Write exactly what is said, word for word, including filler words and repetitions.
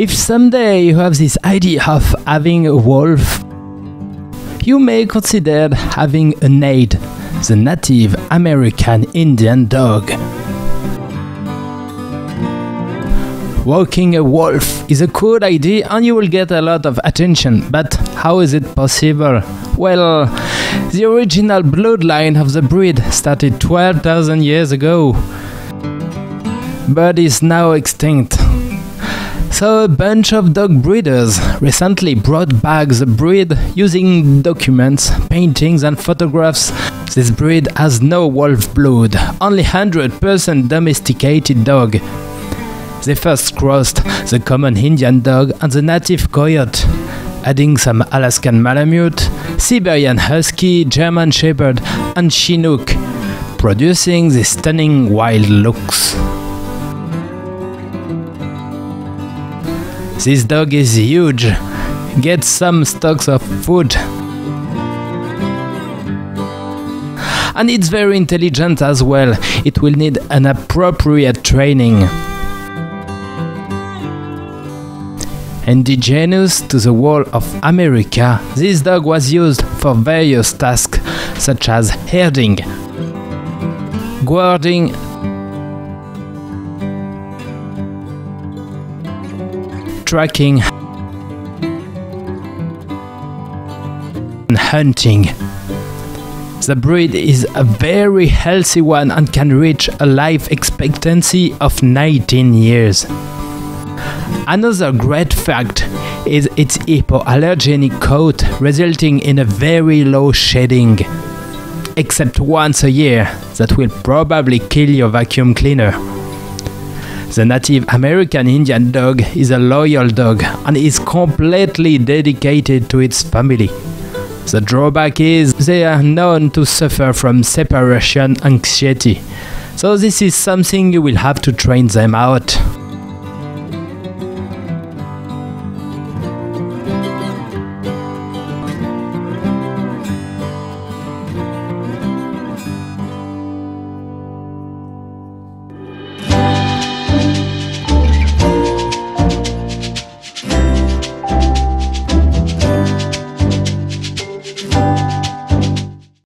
If someday you have this idea of having a wolf, you may consider having a N A I D, the Native American Indian Dog. Walking a wolf is a cool idea and you will get a lot of attention, but how is it possible? Well, the original bloodline of the breed started twelve thousand years ago, but is now extinct. So a bunch of dog breeders recently brought back the breed using documents, paintings and photographs. This breed has no wolf blood, only one hundred percent domesticated dog. They first crossed the common Indian dog and the native coyote, adding some Alaskan Malamute, Siberian Husky, German Shepherd and Chinook, producing these stunning wild looks. This dog is huge, gets some stocks of food, and it's very intelligent as well. It will need an appropriate training. Indigenous to the whole of America, this dog was used for various tasks such as herding, guarding, tracking, and hunting. The breed is a very healthy one and can reach a life expectancy of nineteen years. Another great fact is its hypoallergenic coat, resulting in a very low shedding, except once a year, that will probably kill your vacuum cleaner. The Native American Indian dog is a loyal dog and is completely dedicated to its family. The drawback is they are known to suffer from separation anxiety, so this is something you will have to train them out.